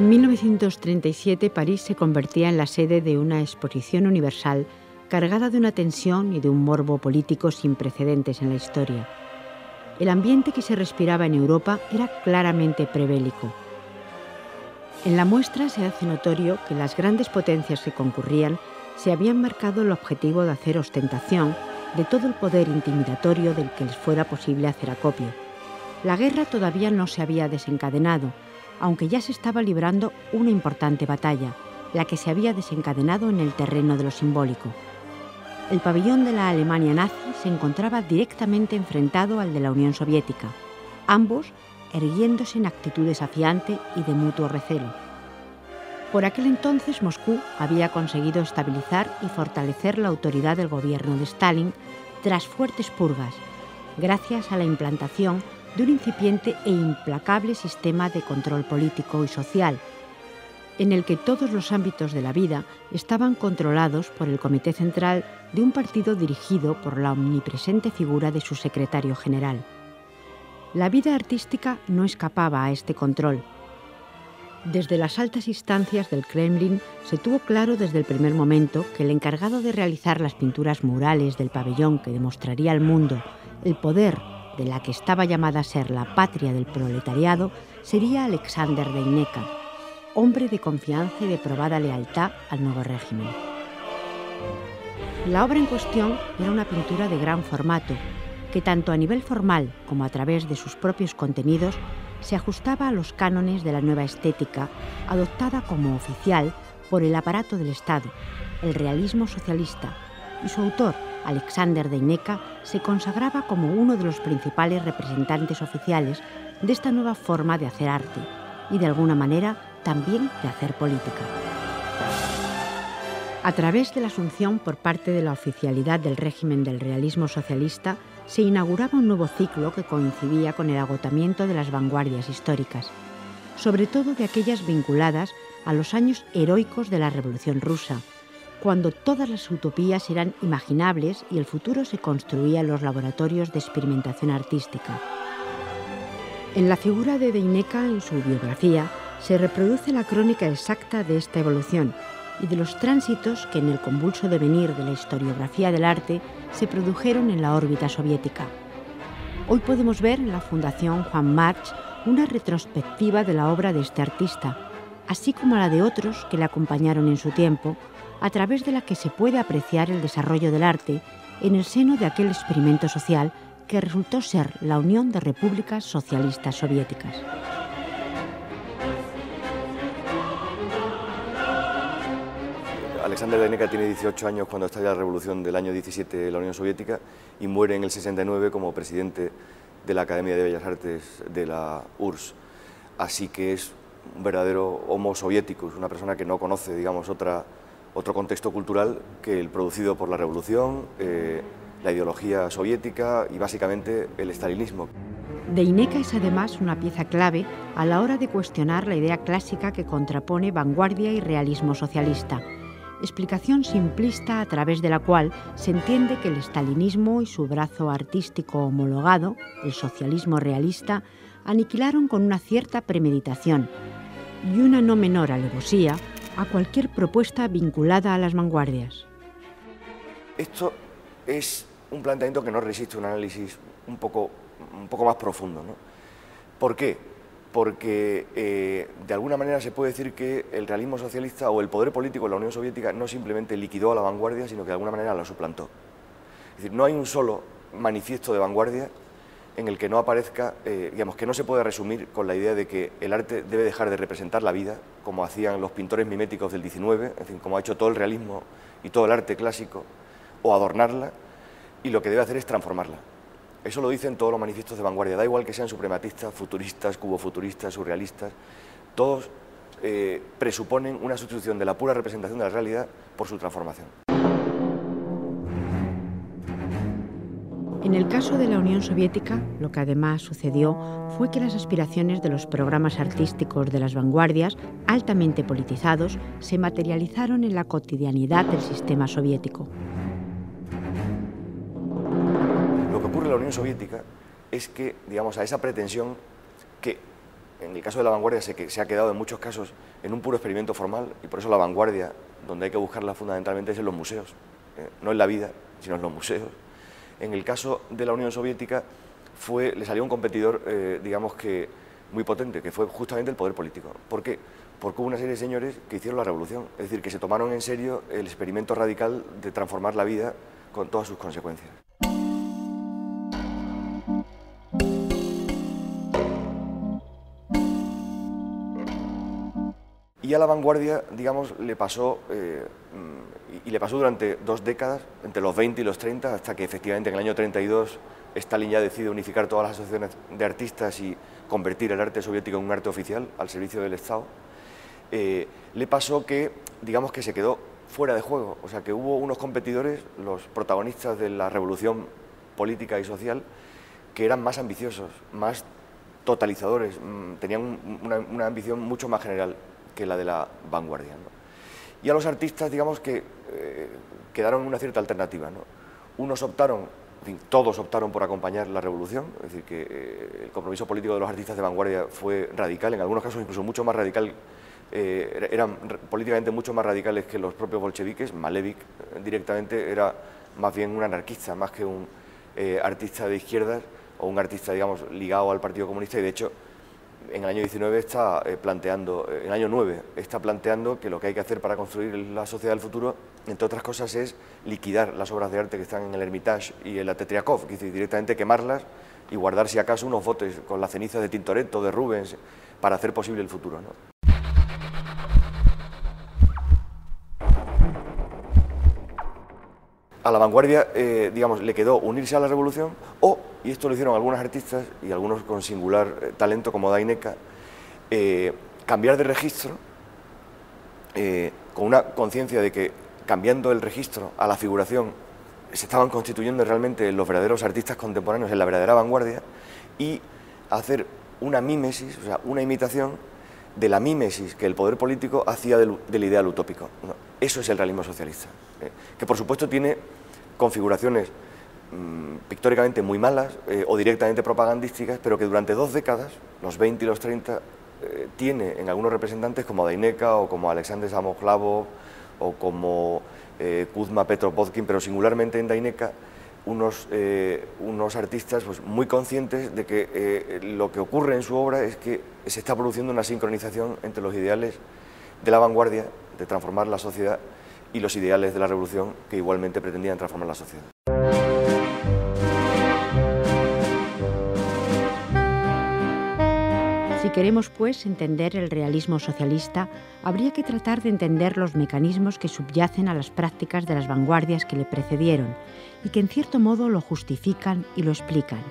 En 1937, París se convertía en la sede de una exposición universal cargada de una tensión y de un morbo político sin precedentes en la historia. El ambiente que se respiraba en Europa era claramente prebélico. En la muestra se hace notorio que las grandes potencias que concurrían se habían marcado el objetivo de hacer ostentación de todo el poder intimidatorio del que les fuera posible hacer acopio. La guerra todavía no se había desencadenado, aunque ya se estaba librando una importante batalla, la que se había desencadenado en el terreno de lo simbólico. El pabellón de la Alemania nazi se encontraba directamente enfrentado al de la Unión Soviética, ambos erguiéndose en actitud desafiante y de mutuo recelo. Por aquel entonces, Moscú había conseguido estabilizar y fortalecer la autoridad del gobierno de Stalin tras fuertes purgas, gracias a la implantación de un incipiente e implacable sistema de control político y social, en el que todos los ámbitos de la vida estaban controlados por el Comité Central de un partido dirigido por la omnipresente figura de su secretario general. La vida artística no escapaba a este control. Desde las altas instancias del Kremlin se tuvo claro desde el primer momento que el encargado de realizar las pinturas murales del pabellón que demostraría al mundo el poder de la que estaba llamada a ser la patria del proletariado sería Alexander Deineka, hombre de confianza y de probada lealtad al nuevo régimen. La obra en cuestión era una pintura de gran formato, que tanto a nivel formal como a través de sus propios contenidos se ajustaba a los cánones de la nueva estética adoptada como oficial por el aparato del Estado, el realismo socialista, y su autor, Alexander Deineka, se consagraba como uno de los principales representantes oficiales de esta nueva forma de hacer arte y, de alguna manera, también de hacer política. A través de la asunción por parte de la oficialidad del régimen del realismo socialista, se inauguraba un nuevo ciclo que coincidía con el agotamiento de las vanguardias históricas, sobre todo de aquellas vinculadas a los años heroicos de la Revolución Rusa, cuando todas las utopías eran imaginables y el futuro se construía en los laboratorios de experimentación artística. En la figura de Deineka, en su biografía, se reproduce la crónica exacta de esta evolución y de los tránsitos que en el convulso devenir de la historiografía del arte se produjeron en la órbita soviética. Hoy podemos ver en la Fundación Juan March una retrospectiva de la obra de este artista, así como la de otros que le acompañaron en su tiempo, a través de la que se puede apreciar el desarrollo del arte en el seno de aquel experimento social que resultó ser la Unión de Repúblicas Socialistas Soviéticas. Alexander Deineka tiene 18 años cuando estalla la revolución del año 17 de la Unión Soviética y muere en el 69 como presidente de la Academia de Bellas Artes de la URSS. Así que es un verdadero homo soviético, es una persona que no conoce, digamos, otro contexto cultural que el producido por la revolución, la ideología soviética y básicamente el estalinismo. Deineka es además una pieza clave a la hora de cuestionar la idea clásica que contrapone vanguardia y realismo socialista, explicación simplista a través de la cual se entiende que el estalinismo y su brazo artístico homologado, el socialismo realista, aniquilaron con una cierta premeditación y una no menor alevosía a cualquier propuesta vinculada a las vanguardias. Esto es un planteamiento que no resiste un análisis un poco más profundo, ¿no? ¿Por qué? Porque de alguna manera se puede decir que el realismo socialista o el poder político en la Unión Soviética no simplemente liquidó a la vanguardia, sino que de alguna manera la suplantó. Es decir, no hay un solo manifiesto de vanguardia en el que no aparezca, digamos, que no se puede resumir con la idea de que el arte debe dejar de representar la vida, como hacían los pintores miméticos del 19, en fin, como ha hecho todo el realismo y todo el arte clásico, o adornarla, y lo que debe hacer es transformarla. Eso lo dicen todos los manifiestos de vanguardia, da igual que sean suprematistas, futuristas, cubofuturistas, surrealistas, todos presuponen una sustitución de la pura representación de la realidad por su transformación. En el caso de la Unión Soviética, lo que además sucedió fue que las aspiraciones de los programas artísticos de las vanguardias, altamente politizados, se materializaron en la cotidianidad del sistema soviético. Lo que ocurre en la Unión Soviética es que, digamos, a esa pretensión que en el caso de la vanguardia se ha quedado en muchos casos en un puro experimento formal, y por eso la vanguardia, donde hay que buscarla fundamentalmente, es en los museos, no en la vida, sino en los museos. En el caso de la Unión Soviética le salió un competidor, digamos que muy potente, que fue justamente el poder político. ¿Por qué? Porque hubo una serie de señores que hicieron la revolución, es decir, que se tomaron en serio el experimento radical de transformar la vida con todas sus consecuencias. Y a la vanguardia, digamos, le pasó, y le pasó durante 2 décadas, entre los 20 y los 30, hasta que efectivamente en el año 32 Stalin ya decide unificar todas las asociaciones de artistas y convertir el arte soviético en un arte oficial al servicio del Estado. Le pasó que, digamos, que se quedó fuera de juego, o sea que hubo unos competidores, los protagonistas de la revolución política y social, que eran más ambiciosos, más totalizadores, tenían una ambición mucho más general que la de la vanguardia, ¿no? Y a los artistas, digamos que quedaron una cierta alternativa, ¿no? Unos optaron, en fin, todos optaron por acompañar la revolución, es decir, que el compromiso político de los artistas de vanguardia fue radical, en algunos casos incluso mucho más radical, eran políticamente mucho más radicales que los propios bolcheviques. Malevich directamente era más bien un anarquista, más que un artista de izquierdas o un artista, digamos, ligado al Partido Comunista, y de hecho en el año 19 está planteando, en el año 9 está planteando que lo que hay que hacer para construir la sociedad del futuro, entre otras cosas, es liquidar las obras de arte que están en el Hermitage y en la Tretiakov, que es decir, directamente quemarlas y guardar si acaso unos botes con las cenizas de Tintoretto, de Rubens, para hacer posible el futuro, ¿no? A la vanguardia, digamos, le quedó unirse a la revolución o, y esto lo hicieron algunos artistas y algunos con singular talento como Deineka, cambiar de registro, con una conciencia de que cambiando el registro a la figuración se estaban constituyendo realmente los verdaderos artistas contemporáneos, en la verdadera vanguardia, y hacer una mímesis, o sea, una imitación de la mímesis que el poder político hacía del ideal utópico, ¿no? Eso es el realismo socialista, que por supuesto tiene configuraciones pictóricamente muy malas o directamente propagandísticas, pero que durante 2 décadas, los 20 y los 30, tiene en algunos representantes como Deineka o como Alexander Samokhlov o como Kuzma Petrov-Vodkin, pero singularmente en Deineka, unos artistas, pues, muy conscientes de que lo que ocurre en su obra es que se está produciendo una sincronización entre los ideales de la vanguardia, de transformar la sociedad, y los ideales de la revolución, que igualmente pretendían transformar la sociedad. Si queremos, pues, entender el realismo socialista, habría que tratar de entender los mecanismos que subyacen a las prácticas de las vanguardias que le precedieron y que en cierto modo lo justifican y lo explican.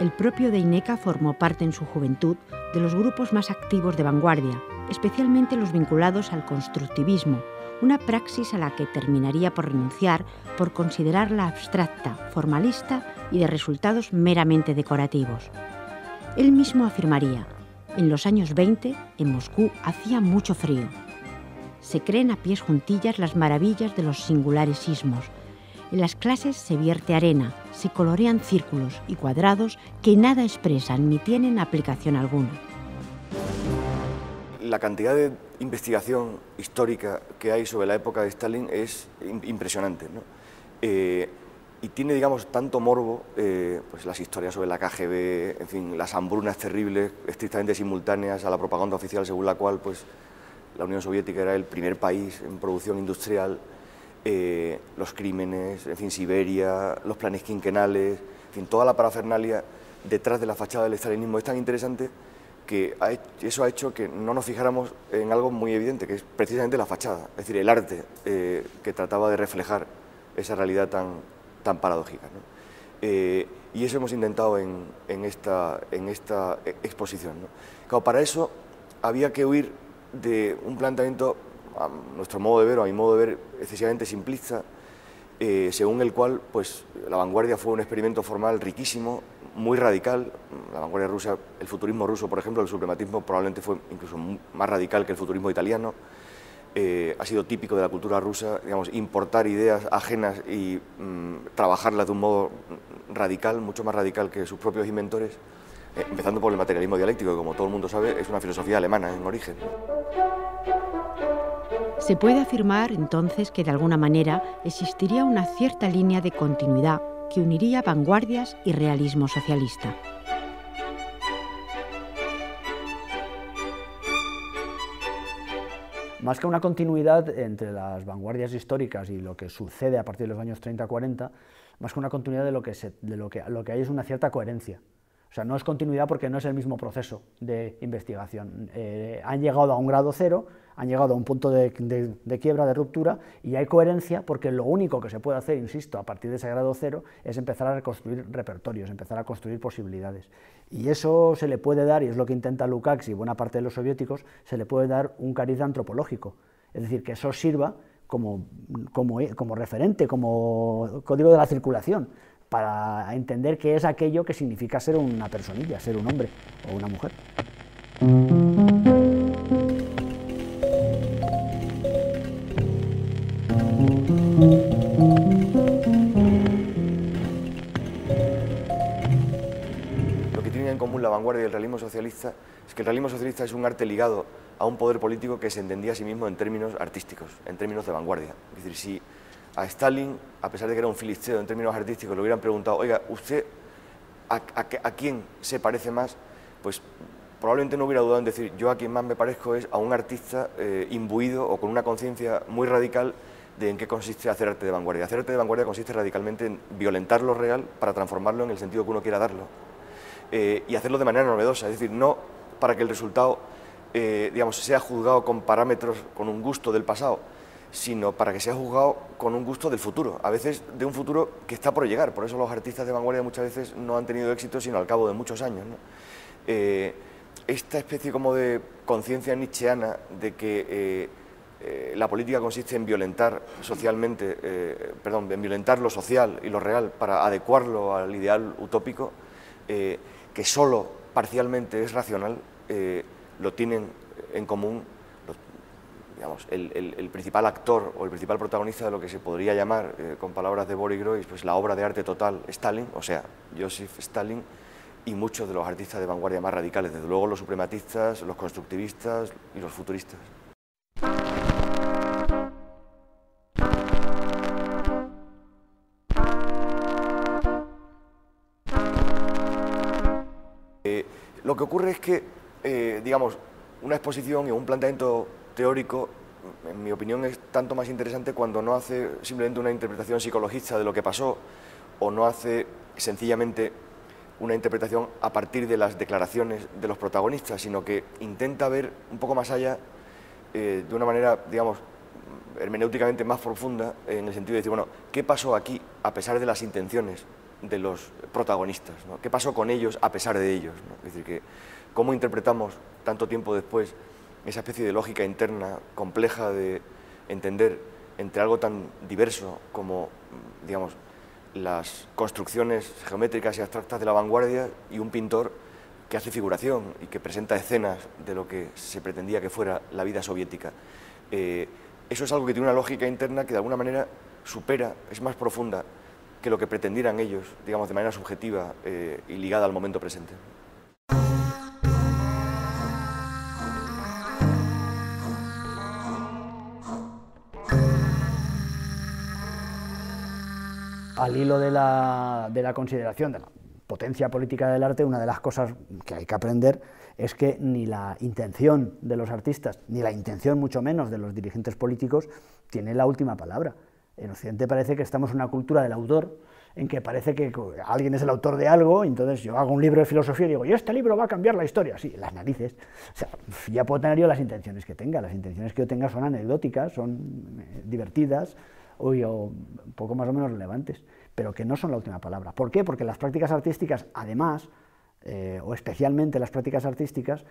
El propio Deineka formó parte en su juventud de los grupos más activos de vanguardia, especialmente los vinculados al constructivismo, una praxis a la que terminaría por renunciar por considerarla abstracta, formalista y de resultados meramente decorativos. Él mismo afirmaría: en los años 20, en Moscú hacía mucho frío. Se creen a pies juntillas las maravillas de los singulares sismos. En las clases se vierte arena, se colorean círculos y cuadrados que nada expresan ni tienen aplicación alguna. La cantidad de investigación histórica que hay sobre la época de Stalin es impresionante, ¿no? Y tiene, digamos, tanto morbo, pues las historias sobre la KGB, en fin, las hambrunas terribles, estrictamente simultáneas a la propaganda oficial, según la cual, pues, la Unión Soviética era el primer país en producción industrial, los crímenes, en fin, Siberia, los planes quinquenales, en fin, toda la parafernalia detrás de la fachada del estalinismo es tan interesante que eso ha hecho que no nos fijáramos en algo muy evidente, que es precisamente la fachada, es decir, el arte que trataba de reflejar esa realidad tan paradójica, ¿no? Y eso hemos intentado en esta exposición, ¿no? Claro, para eso había que huir de un planteamiento, a nuestro modo de ver o a mi modo de ver, excesivamente simplista, según el cual, pues, la vanguardia fue un experimento formal riquísimo, muy radical. La vanguardia rusa, el futurismo ruso, por ejemplo, el suprematismo probablemente fue incluso más radical que el futurismo italiano. Ha sido típico de la cultura rusa, digamos, importar ideas ajenas y trabajarlas de un modo radical, mucho más radical que sus propios inventores. Empezando por el materialismo dialéctico, que como todo el mundo sabe, es una filosofía alemana en origen. Se puede afirmar entonces que de alguna manera existiría una cierta línea de continuidad que uniría vanguardias y realismo socialista. Más que una continuidad entre las vanguardias históricas y lo que sucede a partir de los años 30-40, más que una continuidad de lo que hay es una cierta coherencia. O sea, no es continuidad porque no es el mismo proceso de investigación. Han llegado a un grado cero, han llegado a un punto de quiebra, de ruptura, y hay coherencia porque lo único que se puede hacer, insisto, a partir de ese grado cero, es empezar a reconstruir repertorios, empezar a construir posibilidades. Y eso se le puede dar, y es lo que intenta Lukács y buena parte de los soviéticos, se le puede dar un cariz antropológico. Es decir, que eso sirva como referente, como código de la circulación, para entender qué es aquello que significa ser una personilla, ser un hombre o una mujer. Lo que tienen en común la vanguardia y el realismo socialista es que el realismo socialista es un arte ligado a un poder político que se entendía a sí mismo en términos artísticos, en términos de vanguardia. Es decir, si a Stalin, a pesar de que era un filisteo en términos artísticos, le hubieran preguntado, oiga, ¿usted a quién se parece más? Pues probablemente no hubiera dudado en decir, yo a quien más me parezco es a un artista imbuido o con una conciencia muy radical de en qué consiste hacer arte de vanguardia. Hacer arte de vanguardia consiste radicalmente en violentar lo real para transformarlo en el sentido que uno quiera darlo y hacerlo de manera novedosa, es decir, no para que el resultado digamos, sea juzgado con parámetros, con un gusto del pasado, sino para que sea juzgado con un gusto del futuro, a veces de un futuro que está por llegar. Por eso los artistas de vanguardia muchas veces no han tenido éxito sino al cabo de muchos años, ¿no? Esta especie como de conciencia nietzscheana de que la política consiste en violentar socialmente, en violentar lo social y lo real para adecuarlo al ideal utópico, que solo parcialmente es racional, lo tienen en común. Digamos, el principal actor o el principal protagonista de lo que se podría llamar, con palabras de Boris Groys, pues la obra de arte total, Stalin, o sea, Joseph Stalin, y muchos de los artistas de vanguardia más radicales, desde luego los suprematistas, los constructivistas y los futuristas. Lo que ocurre es que, digamos, una exposición y un planteamiento teórico, en mi opinión, es tanto más interesante cuando no hace simplemente una interpretación psicologista de lo que pasó o no hace sencillamente una interpretación a partir de las declaraciones de los protagonistas, sino que intenta ver un poco más allá de una manera, digamos, hermenéuticamente más profunda, en el sentido de decir, bueno, ¿qué pasó aquí a pesar de las intenciones de los protagonistas, ¿no? ¿Qué pasó con ellos a pesar de ellos, ¿no? Es decir, que cómo interpretamos tanto tiempo después esa especie de lógica interna, compleja de entender entre algo tan diverso como, digamos, las construcciones geométricas y abstractas de la vanguardia y un pintor que hace figuración y que presenta escenas de lo que se pretendía que fuera la vida soviética. Eso es algo que tiene una lógica interna que de alguna manera supera, es más profunda que lo que pretendieran ellos, digamos, de manera subjetiva y ligada al momento presente. Al hilo de la consideración de la potencia política del arte, una de las cosas que hay que aprender es que ni la intención de los artistas, ni la intención mucho menos de los dirigentes políticos, tiene la última palabra. En Occidente parece que estamos en una cultura del autor, en que parece que alguien es el autor de algo, y entonces yo hago un libro de filosofía y digo, y este libro va a cambiar la historia. Sí, las narices. O sea, ya puedo tener yo las intenciones que tenga. Las intenciones que yo tenga son anecdóticas, son divertidas, o un poco más o menos relevantes, pero que no son la última palabra. ¿Por qué? Porque las prácticas artísticas, además, o especialmente las prácticas artísticas,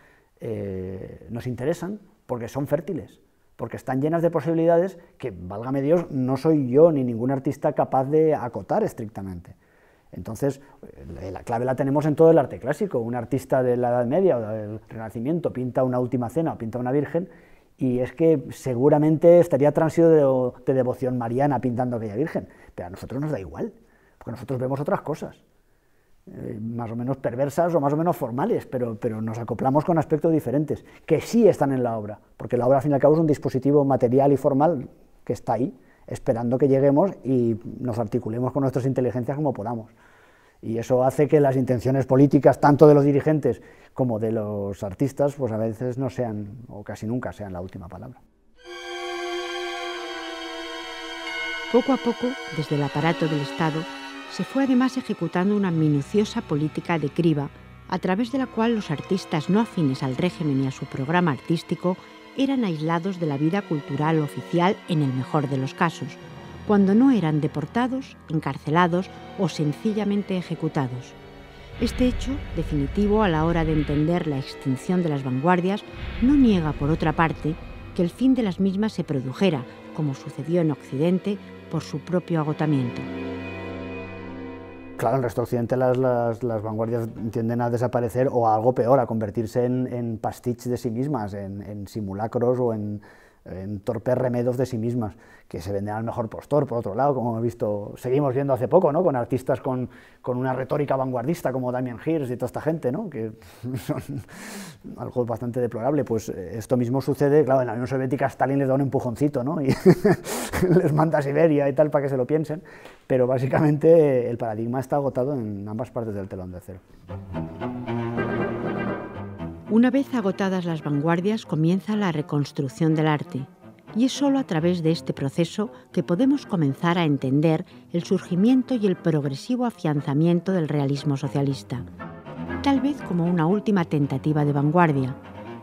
nos interesan porque son fértiles, porque están llenas de posibilidades que, válgame Dios, no soy yo ni ningún artista capaz de acotar estrictamente. Entonces, la clave la tenemos en todo el arte clásico. Un artista de la Edad Media o del Renacimiento pinta una Última Cena o pinta una Virgen, y es que seguramente estaría transido de devoción mariana pintando aquella Virgen, pero a nosotros nos da igual, porque nosotros vemos otras cosas. más o menos perversas o más o menos formales, pero nos acoplamos con aspectos diferentes, que sí están en la obra, porque la obra al fin y al cabo es un dispositivo material y formal que está ahí, esperando que lleguemos y nos articulemos con nuestras inteligencias como podamos. Y eso hace que las intenciones políticas, tanto de los dirigentes como de los artistas, pues a veces no sean, o casi nunca sean, la última palabra. Poco a poco, desde el aparato del Estado, se fue además ejecutando una minuciosa política de criba, a través de la cual los artistas no afines al régimen y a su programa artístico eran aislados de la vida cultural oficial en el mejor de los casos, cuando no eran deportados, encarcelados o sencillamente ejecutados. Este hecho, definitivo a la hora de entender la extinción de las vanguardias, no niega, por otra parte, que el fin de las mismas se produjera, como sucedió en Occidente, por su propio agotamiento. Claro, en el resto occidental las vanguardias tienden a desaparecer o a algo peor, a convertirse en pastiche de sí mismas, en simulacros o en torpes remedos de sí mismas, que se venden al mejor postor, por otro lado, como hemos visto, seguimos viendo hace poco, ¿no?, con artistas con una retórica vanguardista como Damien Hirst y toda esta gente, ¿no?, que son algo bastante deplorable. Pues esto mismo sucede, claro, en la Unión Soviética Stalin les da un empujoncito, ¿no?, y les manda a Siberia y tal para que se lo piensen, pero básicamente el paradigma está agotado en ambas partes del telón de acero. Una vez agotadas las vanguardias, comienza la reconstrucción del arte. Y es solo a través de este proceso que podemos comenzar a entender el surgimiento y el progresivo afianzamiento del realismo socialista. Tal vez como una última tentativa de vanguardia,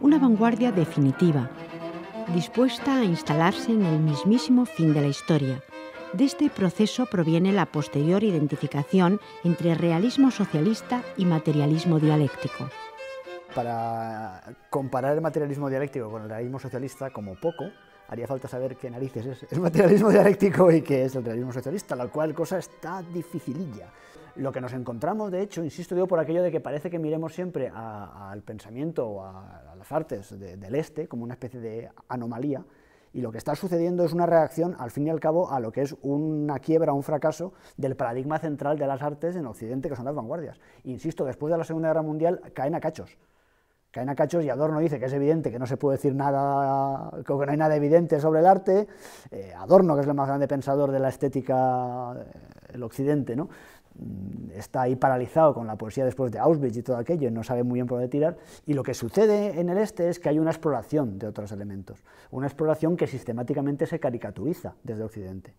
una vanguardia definitiva, dispuesta a instalarse en el mismísimo fin de la historia. De este proceso proviene la posterior identificación entre realismo socialista y materialismo dialéctico. Para comparar el materialismo dialéctico con el realismo socialista, como poco, haría falta saber qué narices es el materialismo dialéctico y qué es el realismo socialista, la cual cosa está dificililla. Lo que nos encontramos, de hecho, insisto, digo por aquello de que parece que miremos siempre al pensamiento o a las artes del este como una especie de anomalía, y lo que está sucediendo es una reacción, al fin y al cabo, a lo que es una quiebra, un fracaso del paradigma central de las artes en Occidente, que son las vanguardias. Insisto, después de la Segunda Guerra Mundial caen a cachos. Caen a cachos y Adorno dice que es evidente, que no se puede decir nada, que no hay nada evidente sobre el arte. Adorno, que es el más grande pensador de la estética del Occidente, ¿no?, está ahí paralizado con la poesía después de Auschwitz y todo aquello, y no sabe muy bien por dónde tirar. Y lo que sucede en el este es que hay una exploración de otros elementos, una exploración que sistemáticamente se caricaturiza desde Occidente.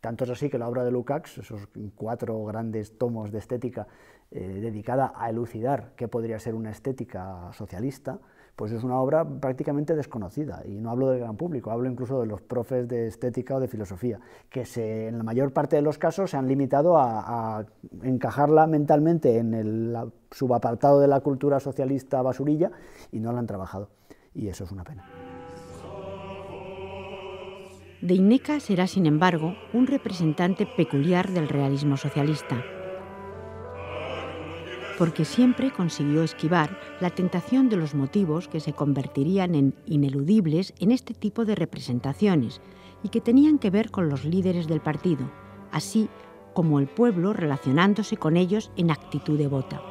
Tanto es así que la obra de Lukács, esos 4 grandes tomos de estética dedicada a elucidar qué podría ser una estética socialista, pues es una obra prácticamente desconocida, y no hablo del gran público, hablo incluso de los profes de estética o de filosofía, que en la mayor parte de los casos se han limitado a encajarla mentalmente en el subapartado de la cultura socialista basurilla y no la han trabajado, y eso es una pena. Deineka será, sin embargo, un representante peculiar del realismo socialista, porque siempre consiguió esquivar la tentación de los motivos que se convertirían en ineludibles en este tipo de representaciones y que tenían que ver con los líderes del partido, así como el pueblo relacionándose con ellos en actitud devota.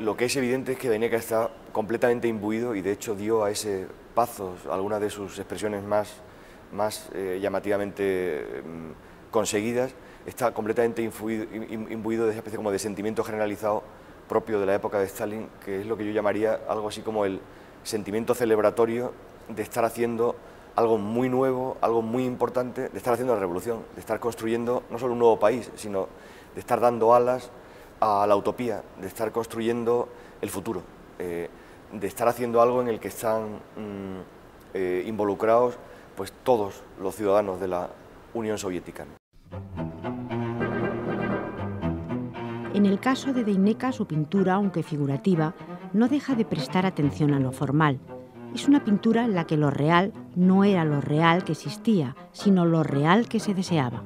Lo que es evidente es que Deineka está completamente imbuido, y de hecho dio a ese Pazos, algunas de sus expresiones más llamativamente conseguidas, está completamente imbuido de esa especie como de sentimiento generalizado propio de la época de Stalin, que es lo que yo llamaría algo así como el sentimiento celebratorio de estar haciendo algo muy nuevo, algo muy importante, de estar haciendo la revolución, de estar construyendo no solo un nuevo país, sino de estar dando alas a la utopía, de estar construyendo el futuro. De estar haciendo algo en el que están involucrados pues todos los ciudadanos de la Unión Soviética. En el caso de Deineka, su pintura, aunque figurativa, no deja de prestar atención a lo formal. Es una pintura en la que lo real no era lo real que existía, sino lo real que se deseaba.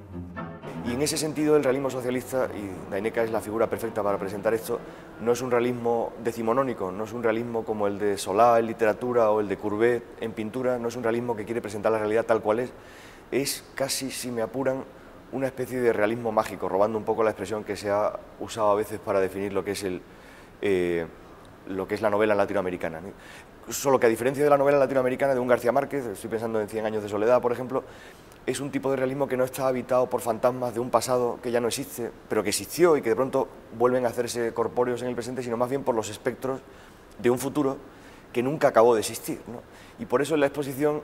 Y en ese sentido el realismo socialista, y Deineka es la figura perfecta para presentar esto, no es un realismo decimonónico, no es un realismo como el de Solá en literatura o el de Courbet en pintura, no es un realismo que quiere presentar la realidad tal cual es casi, si me apuran, una especie de realismo mágico, robando un poco la expresión que se ha usado a veces para definir lo que es el... lo que es la novela latinoamericana. Solo que a diferencia de la novela latinoamericana de un García Márquez, estoy pensando en Cien años de soledad, por ejemplo, es un tipo de realismo que no está habitado por fantasmas de un pasado que ya no existe, pero que existió y que de pronto vuelven a hacerse corpóreos en el presente, sino más bien por los espectros de un futuro que nunca acabó de existir, ¿no? Y por eso la exposición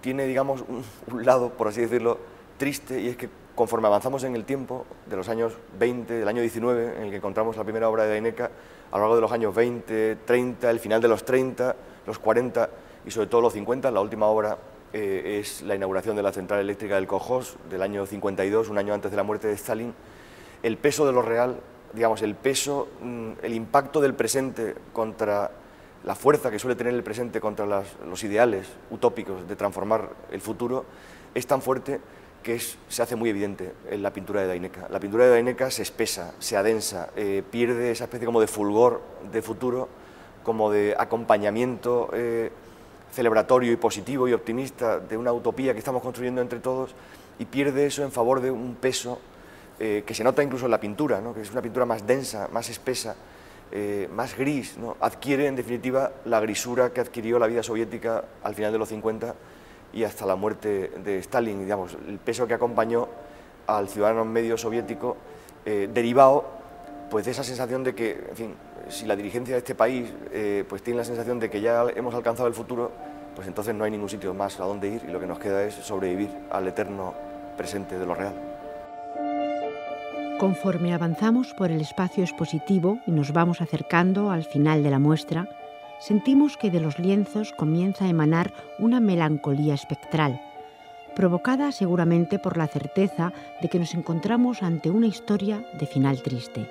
tiene, digamos, un lado, por así decirlo, triste, y es que conforme avanzamos en el tiempo, de los años 20, del año 19, en el que encontramos la primera obra de Deineka, a lo largo de los años 20, 30, el final de los 30, los 40 y sobre todo los 50, la última obra es la inauguración de la central eléctrica del Koljós del año 52, un año antes de la muerte de Stalin, el peso de lo real, digamos, el peso, el impacto del presente contra la fuerza que suele tener el presente contra los ideales utópicos de transformar el futuro, es tan fuerte que se hace muy evidente en la pintura de Deineka. La pintura de Deineka se espesa, se adensa, pierde esa especie como de fulgor de futuro, como de acompañamiento celebratorio y positivo y optimista de una utopía que estamos construyendo entre todos, y pierde eso en favor de un peso que se nota incluso en la pintura, ¿no? Que es una pintura más densa, más espesa, más gris, ¿no? Adquiere en definitiva la grisura que adquirió la vida soviética al final de los 50 y hasta la muerte de Stalin, digamos, el peso que acompañó al ciudadano medio soviético, derivado pues de esa sensación de que, en fin, si la dirigencia de este país pues tiene la sensación de que ya hemos alcanzado el futuro, pues entonces no hay ningún sitio más a donde ir y lo que nos queda es sobrevivir al eterno presente de lo real. Conforme avanzamos por el espacio expositivo y nos vamos acercando al final de la muestra, sentimos que de los lienzos comienza a emanar una melancolía espectral, provocada seguramente por la certeza de que nos encontramos ante una historia de final triste.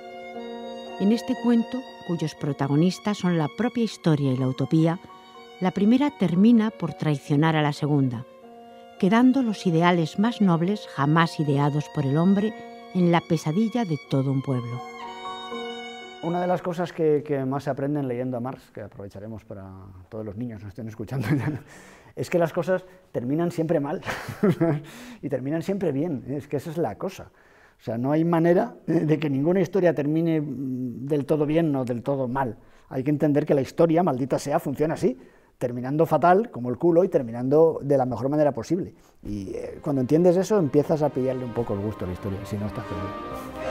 En este cuento, cuyos protagonistas son la propia historia y la utopía, la primera termina por traicionar a la segunda, quedando los ideales más nobles jamás ideados por el hombre en la pesadilla de todo un pueblo. Una de las cosas que más se aprenden leyendo a Marx, que aprovecharemos para todos los niños que nos estén escuchando, es que las cosas terminan siempre mal y terminan siempre bien, es que esa es la cosa. O sea, no hay manera de que ninguna historia termine del todo bien o del todo mal. Hay que entender que la historia, maldita sea, funciona así, terminando fatal, como el culo, y terminando de la mejor manera posible. Y cuando entiendes eso, empiezas a pillarle un poco el gusto a la historia, si no estás perdido.